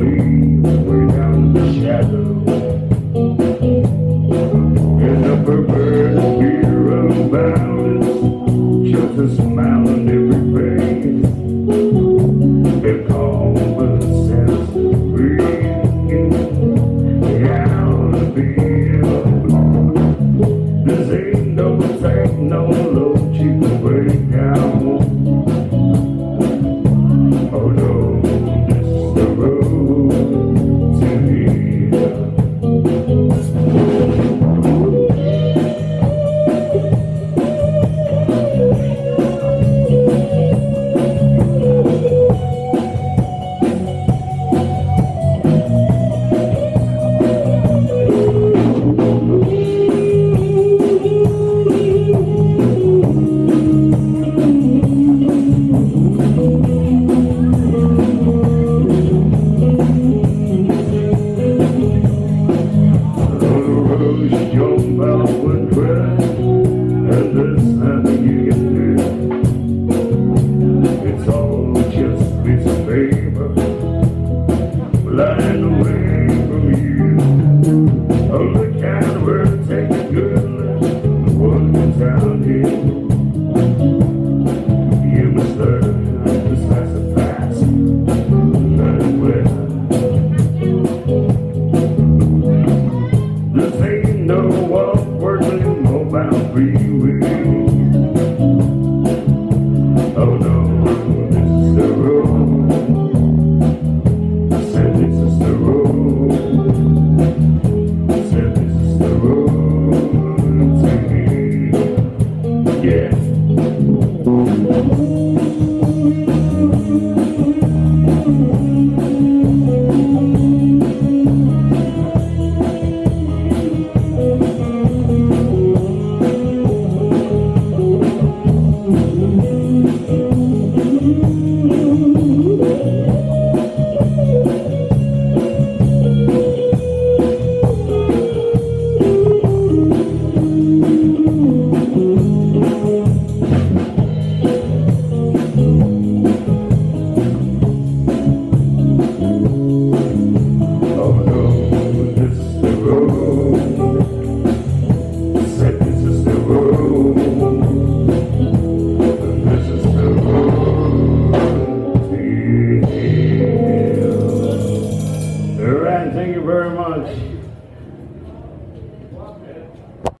be when we're down in the shadow. In the perverse fear of violence, just a smile on every face. They call the sense of breathing, down to be alone. This ain't no safe, no low, cheap breakdown. Thank you very much.